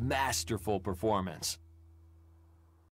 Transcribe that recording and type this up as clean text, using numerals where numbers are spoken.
Masterful performance.